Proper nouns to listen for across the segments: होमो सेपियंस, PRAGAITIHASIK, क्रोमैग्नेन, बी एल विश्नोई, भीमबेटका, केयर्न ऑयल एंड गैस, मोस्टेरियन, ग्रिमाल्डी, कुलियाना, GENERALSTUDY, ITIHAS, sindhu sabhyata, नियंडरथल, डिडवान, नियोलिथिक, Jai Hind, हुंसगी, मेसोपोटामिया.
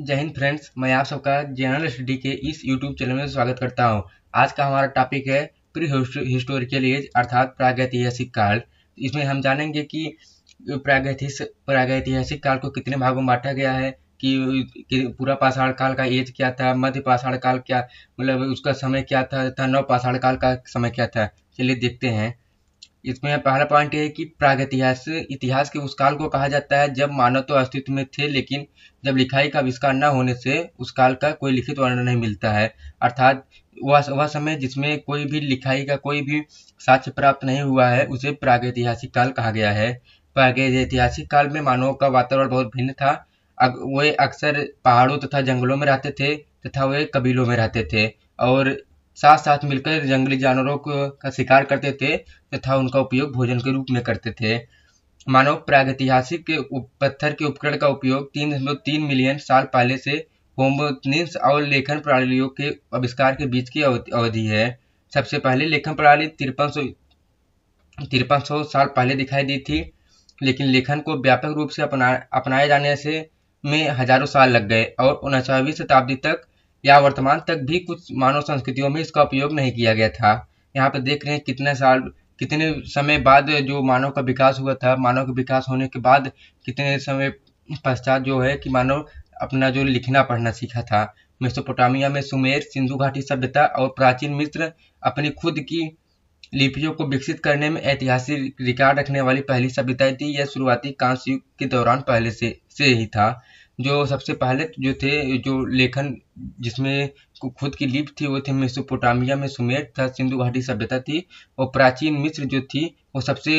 जय हिंद फ्रेंड्स, मैं आप सबका जनरल स्टडी के इस यूट्यूब चैनल में स्वागत करता हूं। आज का हमारा टॉपिक है प्री हिस्टोरिकल एज अर्थात प्रागैतिहासिक काल। इसमें हम जानेंगे कि प्रागैतिहासिक काल को कितने भागों में बांटा गया है, कि पूरा पाषाण काल का एज क्या था, मध्य पाषाण काल क्या मतलब उसका समय क्या था तथा नव पाषाण काल का समय क्या था। चलिए देखते हैं। इसमें पहला पॉइंट है कि प्रागैतिहास इतिहास के उस काल को कहा जाता है जब मानव तो अस्तित्व में थे, लेकिन जब लिखाई का आविष्कार न होने से उस काल का कोई लिखित वर्णन नहीं मिलता है। अर्थात वह समय जिसमें कोई भी लिखाई का कोई भी साक्ष्य प्राप्त नहीं हुआ है उसे प्रागैतिहासिक काल कहा गया है। प्रागैतिहासिक काल में मानवों का वातावरण बहुत भिन्न था। वे अक्सर पहाड़ों तथा जंगलों में रहते थे तथा वे कबीलों में रहते थे और साथ साथ मिलकर जंगली जानवरों का शिकार करते थे तथा उनका उपयोग भोजन के रूप में करते थे। मानव प्रागैतिहासिक पत्थर के उपकरण का उपयोग 3.3 मिलियन साल पहले से होमोनिम्स और लेखन प्रणालियों के आविष्कार के बीच की अवधि है। सबसे पहले लेखन प्रणाली 5300 साल पहले दिखाई दी थी, लेकिन लेखन को व्यापक रूप से अपनाए जाने से में हजारों साल लग गए और 19वीं शताब्दी तक या वर्तमान तक भी कुछ मानव संस्कृतियों में इसका उपयोग नहीं किया गया था। यहाँ पर देख रहे हैं कितने समय बाद जो मानव का विकास हुआ था। मानव का विकास होने के बाद कितने समय पश्चात जो है कि मानव अपना जो लिखना पढ़ना सीखा था। मेसोपोटामिया में सुमेर, सिंधु घाटी सभ्यता और प्राचीन मिस्र अपनी खुद की लिपियों को विकसित करने में ऐतिहासिक रिकॉर्ड रखने वाली पहली सभ्यता थी। यह शुरुआती कांस्य युग के दौरान पहले से ही था। जो सबसे पहले जो थे जो लेखन जिसमें खुद की लिपि थी वो थे मेसोपोटामिया में सुमेर था, सिंधु घाटी सभ्यता थी और प्राचीन मिस्र जो थी वो सबसे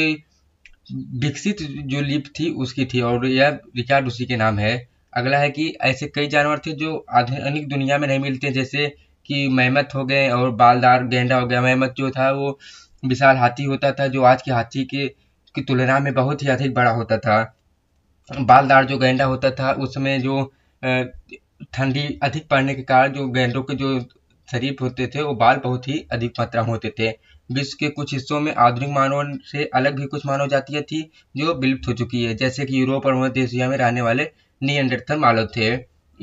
विकसित जो लिपि थी उसकी थी और यह रिकॉर्ड उसी के नाम है। अगला है कि ऐसे कई जानवर थे जो आधुनिक दुनिया में नहीं मिलते, जैसे कि मैमथ हो गए और बालदार गैंडा हो गया। मैमथ जो था वो विशाल हाथी होता था जो आज के हाथी की तुलना में बहुत ही अधिक बड़ा होता था। बालदार जो गैंडा होता था उसमें जो ठंडी अधिक पड़ने के कारण जो गैंडों के जो शरीर होते थे वो बाल बहुत ही अधिक मात्रा में होते थे। विश्व के कुछ हिस्सों में आधुनिक मानव से अलग भी कुछ मानव जातियाँ थी जो विलुप्त हो चुकी है, जैसे कि यूरोप और मध्य एशिया में रहने वाले नियंडरथल मानव थे।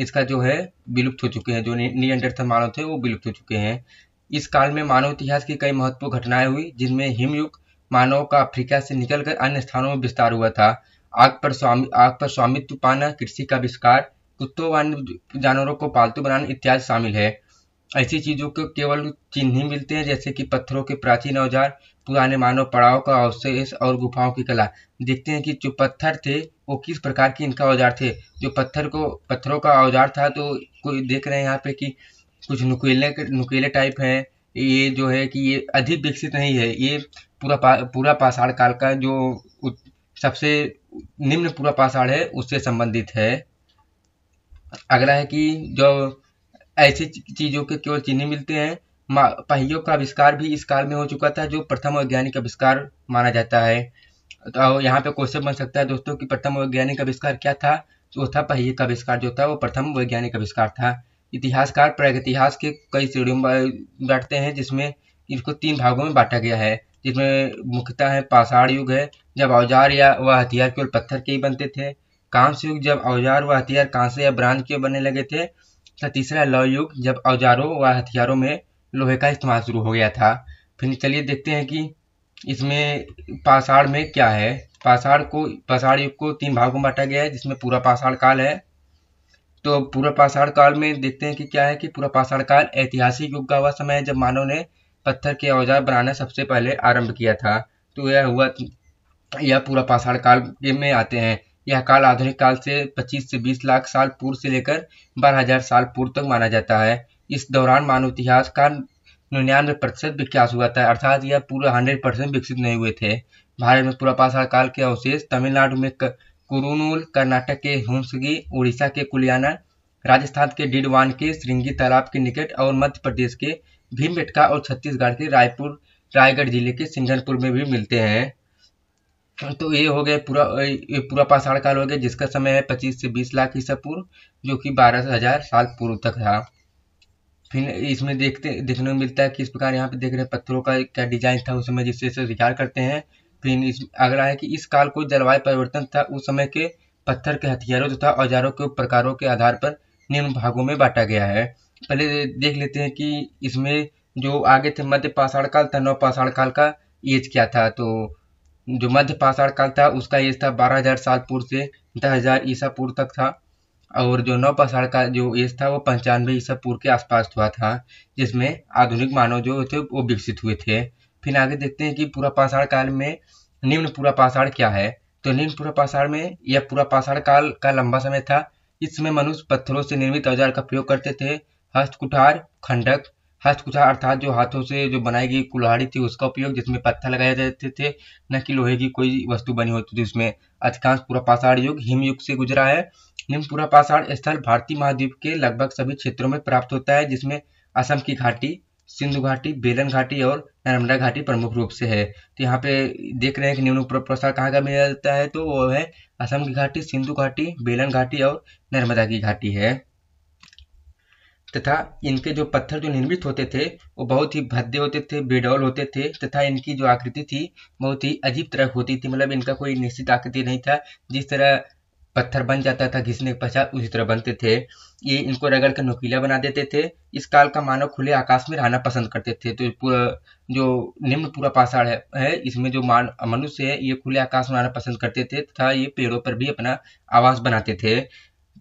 इसका जो है विलुप्त हो चुके हैं, जो नियंडरथल मानव थे वो विलुप्त हो चुके हैं। इस काल में मानव इतिहास की कई महत्वपूर्ण घटनाएं हुई, जिनमें हिमयुग मानव का अफ्रीका से निकलकर अन्य स्थानों में विस्तार हुआ था। आग पर स्वामित्व पाना, कृषि का आविष्कार, कुत्तों व जानवरों को पालतू बनाना इत्यादि शामिल है। ऐसी चीजों को केवल चिन्ह ही मिलते हैं, जैसे कि पत्थरों के प्राचीन औजार, पुराने मानव पड़ाव का अवशेष और गुफाओं की कला। देखते हैं कि जो पत्थर थे वो किस प्रकार के इनका औजार थे। जो पत्थरों का औजार था तो कोई देख रहे हैं यहाँ पे कि कुछ नुकीले टाइप है। ये जो है कि ये अधिक विकसित नहीं है। ये पूरा पाषाण काल का जो सबसे निम्न पूरा पाषाण है उससे संबंधित है। अगला है कि जो ऐसी चीजों के केवल चिन्ह मिलते हैं। पहियों का आविष्कार भी इस काल में हो चुका था, जो प्रथम वैज्ञानिक आविष्कार माना जाता है। तो यहाँ पे क्वेश्चन बन सकता है दोस्तों कि प्रथम वैज्ञानिक आविष्कार क्या था, तो वो था पहिए का आविष्कार, जो था वो प्रथम वैज्ञानिक आविष्कार था। इतिहासकार प्रागैतिहास के कई श्रेणियों में बांटते हैं, जिसमें इसको 3 भागों में बांटा गया है, जिसमें मुख्यतः है पाषाण युग है जब औजार या वह हथियार केवल पत्थर के ही बनते थे, कांस्य युग जब औजार व हथियार कांसे या ब्रांच के बनने लगे थे, तथा तीसरा लौह युग जब औजारों व हथियारों में लोहे का इस्तेमाल शुरू हो गया था। फिर चलिए देखते हैं कि इसमें पाषाण में क्या है। पाषाण युग को 3 भागों में बांटा गया है, जिसमें पूरा पाषाण काल है। तो पूरा पाषाण काल में देखते हैं कि क्या है कि पूरा पाषाण काल ऐतिहासिक युग का वह समय है जब मानव ने पत्थर के औजार बनाना सबसे पहले आरंभ किया था। तो यह पूरा पाषाण काल में आते हैं। यह काल आधुनिक काल से 25 से 20 लाख साल पूर्व से लेकर 12,000 साल पूर्व तक माना जाता है। इस दौरान मानव इतिहास का 99% विकास हुआ था, अर्थात यह पूरा 100% विकसित नहीं हुए थे। भारत में पूरा पाषाण काल के अवशेष तमिलनाडु में कुरुनूल, कर्नाटक के हुंसगी, उड़ीसा के कुलियाना, राजस्थान के डिडवान के श्रृंगी तालाब के निकट और मध्य प्रदेश के भीमबेटका और छत्तीसगढ़ के रायगढ़ जिले के सिंघनपुर में भी मिलते हैं। तो ये हो गया पूरा पाषाण काल हो गया, जिसका समय है 25 से 20 लाख ईसा पूर्व, जो कि 12,000 साल पूर्व तक था। फिर इसमें देखने को मिलता है कि इस प्रकार यहाँ पे देख रहे हैं पत्थरों का क्या डिजाइन था उस समय, जिससे रिकॉर्ड करते हैं। फिर अगला है कि इस काल को जलवायु परिवर्तन था। उस समय के पत्थर के हथियारों तथा औजारों के प्रकारों के आधार पर निम्न भागों में बांटा गया है। पहले देख लेते हैं कि इसमें जो आगे थे मध्य पाषाण काल तथा नव पाषाण काल का एज क्या था। तो जो मध्य पाषाण काल था उसका एज था 12,000 साल पूर्व से 10,000 ईसा पूर्व तक था, और जो नव पाषाण का जो एज था वो 95 ईसा पूर्व के आसपास हुआ था, जिसमें आधुनिक मानव जो थे वो विकसित हुए थे। फिर आगे देखते हैं कि पूरा पाषाण काल में निम्न पूरा पाषाण क्या है। तो निम्न पूरा पाषाण में यह पूरा पाषाण काल का लंबा समय था। इसमें मनुष्य पत्थरों से निर्मित औजार का प्रयोग करते थे। हस्तकुठार, खंडक, हस्तकुठार अर्थात जो हाथों से जो बनाई गई कुल्हाड़ी थी उसका उपयोग, जिसमें पत्थर लगाए जाते थे, न कि लोहे की कोई वस्तु बनी होती थी। उसमें अधिकांश पूरा पाषाण युग हिमयुग से गुजरा है। निम्न पूरा पाषाण स्थल भारतीय महाद्वीप के लगभग सभी क्षेत्रों में प्राप्त होता है, जिसमें असम की घाटी, सिंधु घाटी, बेलन घाटी और नर्मदा घाटी प्रमुख रूप से है। तो यहाँ पे देख रहे हैं कि निम्न पूरा पाषाण कहाँ का मिला जाता है, तो वो है असम की घाटी, सिंधु घाटी, बेलन घाटी और नर्मदा की घाटी है। तथा इनके जो पत्थर जो निर्मित होते थे वो बहुत ही भद्दे होते थे, बेडौल होते थे, तथा इनकी जो आकृति थी बहुत ही अजीब तरह होती थी। मतलब इनका कोई निश्चित आकृति नहीं था। जिस तरह पत्थर बन जाता था घिसने के पश्चात उसी तरह बनते थे। ये इनको रगड़ कर नुकीला बना देते थे। इस काल का मानव खुले आकाश में रहना पसंद करते थे। तो पूरा जो निम्न पूरा पाषाण है इसमें जो मनुष्य है ये खुले आकाश में रहना पसंद करते थे, तथा ये पेड़ों पर भी अपना आवास बनाते थे।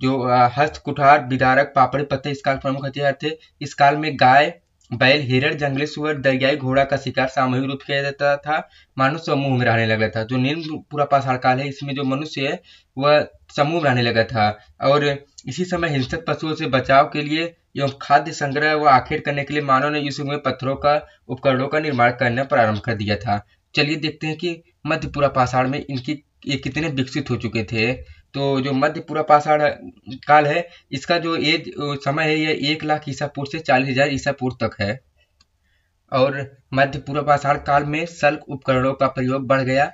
जो हस्त कुठार, बिदारक, पापड़ी पत्ते इस काल प्रमुख हथियार थे। इस काल में गाय, बैल, हिरण, जंगली सुअर, दरियाई घोड़ा का शिकार सामूहिक रूप किया जाता था। मानव समूह में रहने लगा था। जो निम्न पूरा पाषाण काल है इसमें जो मनुष्य है वह समूह में रहने लगा था, और इसी समय हिंसक पशुओं से बचाव के लिए एवं खाद्य संग्रह व आखिर करने के लिए मानव ने इस युग में पत्थरों का उपकरणों का निर्माण करना प्रारंभ कर दिया था। चलिए देखते हैं कि मध्य पूरा पाषाण में इनकी ये कितने विकसित हो चुके थे। तो जो मध्य पूरा पाषाण काल है इसका जो एज समय है यह 1,00,000 ईसा पूर्व से 40,000 ईसा पूर्व तक है। और मध्य पूरा पाषाण काल में शल्क उपकरणों का प्रयोग बढ़ गया,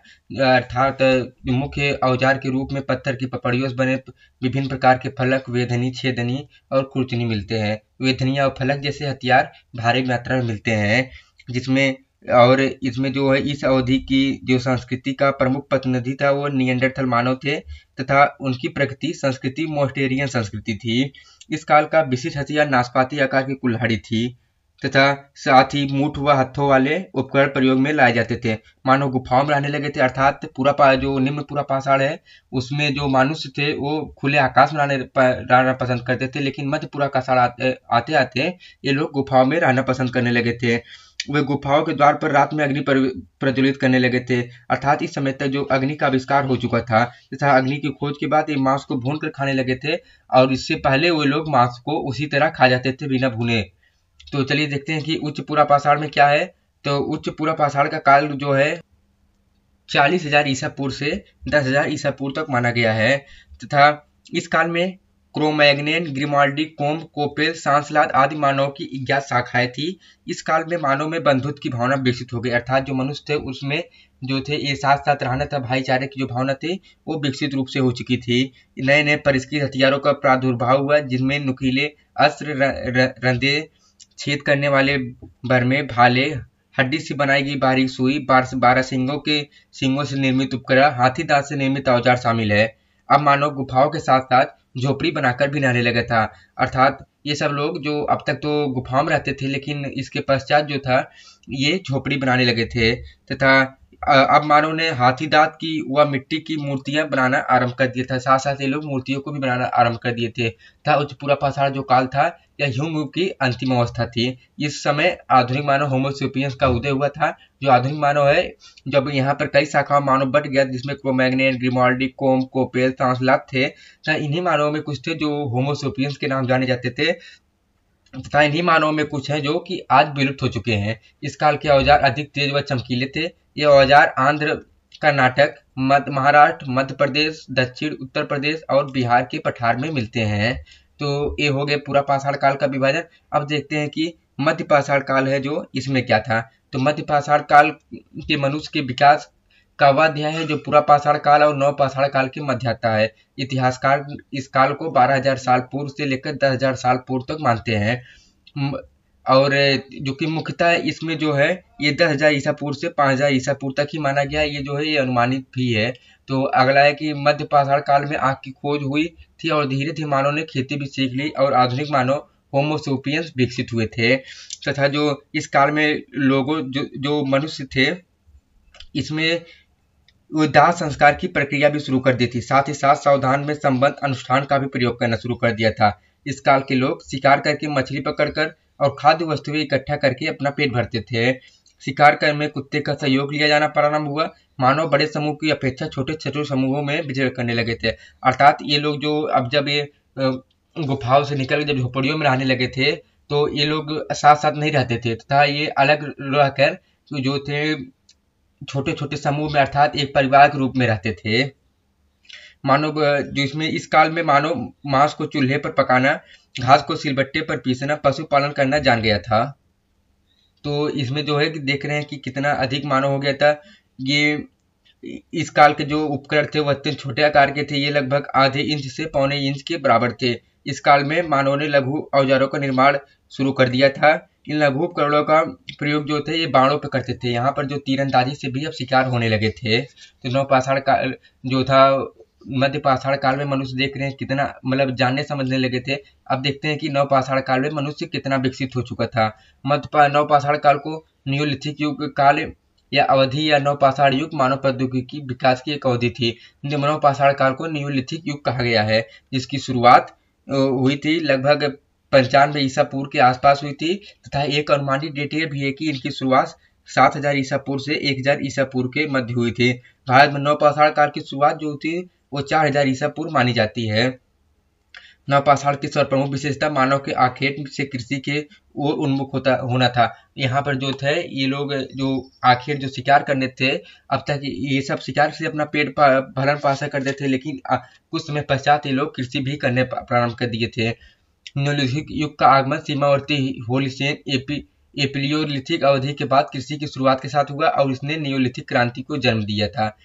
अर्थात मुख्य औजार के रूप में पत्थर की पपड़ियों से बने विभिन्न प्रकार के फलक, वेधनी, छेदनी और खुरचनी मिलते हैं। वेधनिया और फलक जैसे हथियार भारी मात्रा में मिलते हैं, जिसमें और इसमें जो है इस अवधि की जो संस्कृति का प्रमुख प्रतिनिधि था वो नियंडरथल मानव थे, तथा उनकी प्रकृति संस्कृति मोस्टेरियन संस्कृति थी। इस काल का विशिष्ट हथियार नाशपाती आकार की कुल्हाड़ी थी, तथा साथ ही मूठ व हथों वाले उपकरण प्रयोग में लाए जाते थे। मानव गुफाओं में रहने लगे थे, अर्थात पूरा जो निम्न पूरा पाषाण है उसमें जो मनुष्य थे वो खुले आकाश में रहना पसंद करते थे, लेकिन मध्य पूरा पाषाण आते आते ये लोग गुफाओं में रहना पसंद करने लगे थे। वे गुफाओं के द्वार पर रात में अग्नि प्रज्वलित करने लगे थे, अर्थात इस समय तक जो अग्नि का आविष्कार हो चुका था, तथा अग्नि की खोज के बाद ये मांस को भून कर खाने लगे थे, और इससे पहले वो लोग मांस को उसी तरह खा जाते थे बिना भूने। तो चलिए देखते हैं कि उच्च पूरा पाषाण में क्या है। तो उच्च पूरा पाषाण का काल जो है 40,000 ईसा पूर्व से 10,000 ईसा पूर्व तक माना गया है, तथा इस काल में क्रोमैग्नेन, ग्रिमाल्डी, Combe, Capelle, Chancelade आदि मानव की ज्ञात शाखाएं थी। इस काल में मानव में बंधुत्व की भावना विकसित हो गई, अर्थात जो मनुष्य थे उसमें जो थे ये साथ साथ रहना था, भाईचारे की जो भावना थी वो विकसित रूप से हो चुकी थी। नए नए परिष्कृत हथियारों का प्रादुर्भाव हुआ, जिनमें नुकीले अस्त्र, रंधे, छेद करने वाले बरमे, भाले, हड्डी से बनाई गई बारीक सुई, 12 सिंगों के सिंगों से निर्मित उपकरण, हाथी दांत से निर्मित औजार शामिल है। अब मानव गुफाओं के साथ साथ झोपड़ी बनाकर भी रहने लगा था, अर्थात ये सब लोग जो अब तक तो गुफाओं में रहते थे, लेकिन इसके पश्चात जो था ये झोपड़ी बनाने लगे थे। तथा अब मानव ने हाथी दांत की व मिट्टी की मूर्तियां बनाना आरंभ कर दिया था, साथ साथ ये लोग मूर्तियों को भी बनाना आरंभ कर दिए थे। तथा उच्च पूरा पाषाण जो काल था यह ह्यूमयुग की अंतिम अवस्था थी। इस समय आधुनिक मानव होमो सेपियंस का उदय हुआ था। जो आधुनिक मानव है जब यहाँ पर कई शाखाओं मानव बट गया, जिसमें क्रोमैग्नेन, ग्रिमाल्डी, Combe, Capelle, Chancelade थे, तथा इन्हीं मानवों में कुछ थे जो होमो सेपियंस के नाम जाने जाते थे, तथा इन्हीं मानवों में कुछ हैं जो कि आज विलुप्त हो चुके हैं। इस काल के औजार अधिक तेज व चमकीले थे। ये औजार आंध्र, कर्नाटक, महाराष्ट्र, मध्य प्रदेश, दक्षिण, उत्तर प्रदेश और बिहार के पठार में मिलते हैं। तो ये हो गए पूरा पाषाण काल का विभाजन। अब देखते हैं कि मध्य पाषाण काल है जो इसमें क्या था। तो मध्य पाषाण काल के मनुष्य के विकास का वह अध्याय है जो पूरा पाषाण काल और नव पाषाण काल के मध्य आता है। इतिहासकार इस काल को 12,000 साल पूर्व से लेकर 10,000 साल पूर्व तक मानते हैं, और जो कि मुख्यतः इसमें जो है ये 10,000 ईसा पूर्व से 5,000 ईसा पूर्व तक ही माना गया है। ये जो है ये अनुमानित भी है। तो अगला है कि मध्य पाषाण काल में आग की खोज हुई, थी और धीरे धीरे मानव ने खेती भी सीख ली और आधुनिक मानव होमो सेपियंस विकसित हुए थे तथा जो इस काल में लोगों जो मनुष्य थे इसमें वो दाह संस्कार की प्रक्रिया भी शुरू कर दी थी। साथ ही साथ सावधान में संबंध अनुष्ठान का भी प्रयोग करना शुरू कर दिया था। इस काल के लोग शिकार करके, मछली पकड़कर और खाद्य वस्तुएं इकट्ठा करके अपना पेट भरते थे। शिकार कर में कुत्ते का सहयोग लिया जाना प्रारंभ हुआ। मानव बड़े समूह की अपेक्षा छोटे छोटे समूहों में विचरण करने लगे थे। अर्थात ये लोग जो अब जब ये गुफाओं से निकल जब झोपड़ियों में रहने लगे थे तो ये लोग साथ साथ नहीं रहते थे तथा ये अलग रहकर जो थे छोटे छोटे समूह में अर्थात एक परिवार के रूप में रहते थे। मानव जो इसमें इस काल में मानव मांस को चूल्हे पर पकाना, घास को सिलबट्टे पर पीसना, पशुपालन करना जान गया था। तो इसमें जो है कि देख रहे हैं कि कितना अधिक मानव हो गया था। ये इस काल के जो उपकरण थे वह अत्यंत छोटे आकार के थे। ये लगभग आधे इंच से पौने इंच के बराबर थे। इस काल में मानव ने लघु औजारों का निर्माण शुरू कर दिया था। इन लघु उपकरणों का प्रयोग जो थे ये बाणों पर करते थे। यहाँ पर जो तीरंदाजी से भी अब शिकार होने लगे थे। तो नवपाषाण काल जो था, मध्य पाषाण काल में मनुष्य देख रहे हैं कितना मतलब जानने समझने लगे थे। अब देखते हैं कि नवपाषाण काल में मनुष्य कितना विकसित हो चुका था। नवपाषाण काल को नियोलिथिक युग काल या अवधि या नवपाषाण युग मानव प्रौद्योगिकी विकास की एक अवधि थी। नवपाषाण काल को नियोलिथिक युग कहा गया है, जिसकी शुरुआत हुई थी लगभग 95 ईसा पूर्व के आसपास हुई थी तथा एक अनुमानित डेट यह भी है कि इनकी शुरुआत 7000 ईसा पूर्व से 1000 ईसा पूर्व के मध्य हुई थी। भारत में नवपाषाण काल की शुरुआत जो थी वो 4000 ईसा पूर्व मानी जाती है। नवपाषाण की सर्वप्रमुख विशेषता मानव के आखेट से कृषि के ओर उन्मुख होना था। यहाँ पर जो थे ये लोग जो आखिर जो शिकार करने थे, अब तक ये सब शिकार से अपना पेट भरण पासा करते थे, लेकिन कुछ समय पश्चात ये लोग कृषि भी करने प्रारंभ कर दिए थे। नियोलिथिक युग का आगमन सीमावर्ती होलीसेन एपियोलिथिक अवधि के बाद कृषि की शुरुआत के साथ हुआ और इसने नियोलिथिक क्रांति को जन्म दिया था।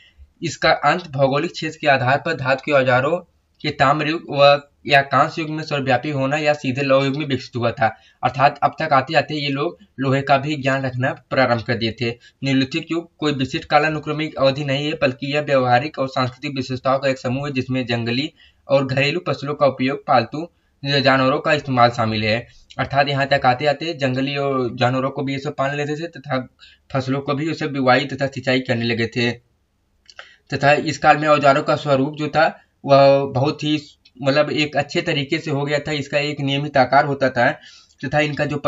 इसका अंत भौगोलिक क्षेत्र के आधार पर धातु के औजारों के ताम्रयुग व या कांस्य युग में सर्वव्यापी होना या सीधे लौह युग में विकसित हुआ था। अर्थात अब तक आते आते ये लोग लोहे का भी ज्ञान रखना प्रारंभ कर दिए थे। नियोलिथिक युग कोई विशिष्ट कालानुक्रमिक अवधि नहीं है, बल्कि यह व्यावहारिक और सांस्कृतिक विशेषताओं का एक समूह है जिसमें जंगली और घरेलू फसलों का उपयोग, पालतू जानवरों का इस्तेमाल शामिल है। अर्थात यहाँ तक आते आते जंगली और जानवरों को भी ये सब पाल लेते थे तथा फसलों को भी ये सब बुवाई तथा सिंचाई करने लगे थे। तथा इस काल में औजारों का स्वरूप जो था वह बहुत ही मतलब एक अच्छे तरीके से हो गया था। इसका एक नियमित आकार होता था तथा इनका जो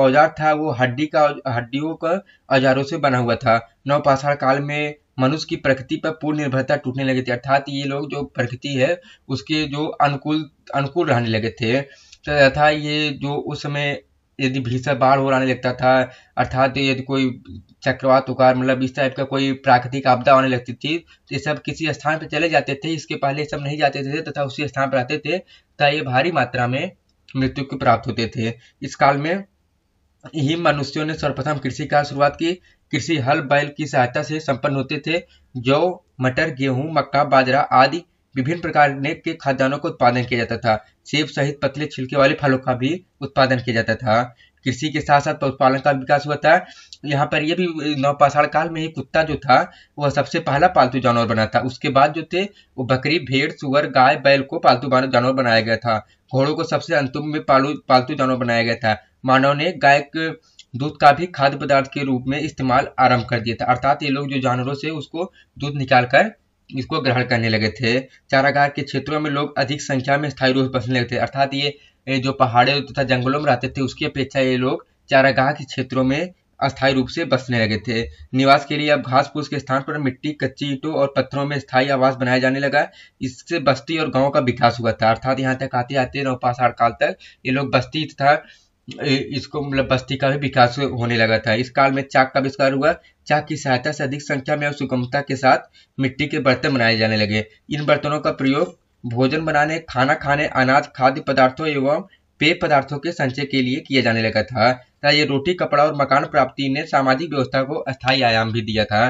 औजार था वो हड्डियों का औजारों से बना हुआ था। नवपाषाण काल में मनुष्य की प्रकृति पर पूर्ण निर्भरता टूटने लगी थी। अर्थात ये लोग जो प्रकृति है उसके जो अनुकूल रहने लगे थे तथा ये जो उस समय यदि भीषण बाढ़ हो आने लगता था, अर्थात यदि कोई चक्रवात उकार मतलब इस टाइप का कोई प्राकृतिक आपदा आने लगती थी तो ये सब किसी स्थान पर चले जाते थे। इसके पहले ये सब नहीं जाते थे तथा उसी स्थान पर आते थे तथा ये भारी मात्रा में मृत्यु को प्राप्त होते थे। इस काल में ही मनुष्यों ने सर्वप्रथम कृषि का शुरुआत की। कृषि हल बैल की सहायता से संपन्न होते थे। जौ, मटर, गेहूं, मक्का, बाजरा आदि विभिन्न प्रकार के खाद्यान्नों का उत्पादन किया जाता था। सेब सहित पतले छिलके वाले फलों का भी उत्पादन किया जाता था। कृषि के साथ साथ पशुपालन का विकास हुआ था। यहाँ पर यह भी नवपाषाण काल में ही कुत्ता जो था वह सबसे पहला पालतू जानवर बना था। उसके बाद जो थे वो बकरी, भेड़, सुअर, गाय, बैल को पालतू जानवर बनाया गया था। घोड़ों को सबसे अंतिम में पालतू जानवर बनाया गया था। मानव ने गाय के दूध का भी खाद्य पदार्थ के रूप में इस्तेमाल आरंभ कर दिया था। अर्थात ये लोग जो जानवरों से उसको दूध निकालकर इसको ग्रहण करने लगे थे। चारागाह के क्षेत्रों में लोग अधिक संख्या में स्थायी रूप से बसने लगे थे। अर्थात ये जो पहाड़े तथा जंगलों में रहते थे उसकी अपेक्षा ये लोग चारागाह के क्षेत्रों में अस्थायी रूप से बसने लगे थे। निवास के लिए अब घास फूस के स्थान पर मिट्टी, कच्ची ईंटों और पत्थरों में स्थायी आवास बनाया जाने लगा। इससे बस्ती और गाँव का विकास हुआ था। अर्थात यहाँ तक आते आते नवपाषाण काल तक ये लोग बस्ती तथा इसको मतलब बस्ती का भी विकास होने लगा था। इस काल में चाक का आविष्कार हुआ। चाक की सहायता से अधिक संख्या में और सुगमता के साथ मिट्टी के बर्तन बनाए जाने लगे। इन बर्तनों का प्रयोग भोजन बनाने, खाना खाने, अनाज, खाद्य पदार्थों एवं पेय पदार्थों के संचय के लिए किया जाने लगा था तथा ये रोटी, कपड़ा और मकान प्राप्ति ने सामाजिक व्यवस्था को स्थायी आयाम भी दिया था।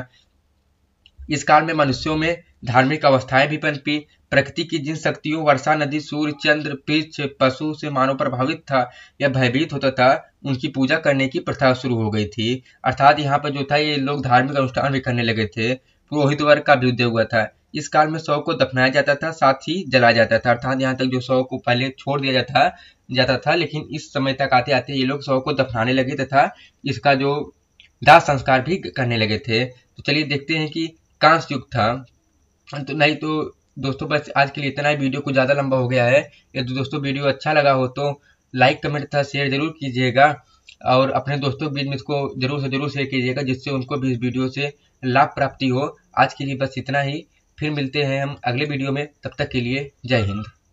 इस काल में मनुष्यों में धार्मिक अवस्थाएं भी पनपी। प्रकृति की जिन शक्तियों, वर्षा, नदी, सूर्य, चंद्र, पृष्ठ, पशु से मानव प्रभावित था या भयभीत होता था, उनकी पूजा करने की प्रथा शुरू हो गई थी। अर्थात यहाँ पर जो था ये लोग धार्मिक अनुष्ठान भी करने लगे थे। पुरोहित वर्ग का भी उदय हुआ था। इस काल में शव को दफनाया जाता था, साथ ही जलाया जाता था। अर्थात यहाँ तक जो शव को पहले छोड़ दिया जाता था लेकिन इस समय तक आते आते ये लोग शव को दफनाने लगे तथा इसका जो दाह संस्कार भी करने लगे थे। तो चलिए देखते हैं कि कांस युग था। तो नहीं तो दोस्तों बस आज के लिए इतना ही, वीडियो कुछ ज़्यादा लंबा हो गया है। यदि दोस्तों वीडियो अच्छा लगा हो तो लाइक कमेंट तथा शेयर जरूर कीजिएगा और अपने दोस्तों के बीच में इसको जरूर शेयर कीजिएगा जिससे उनको भी इस वीडियो से लाभ प्राप्ति हो। आज के लिए बस इतना ही, फिर मिलते हैं हम अगले वीडियो में, तब तक के लिए जय हिंद।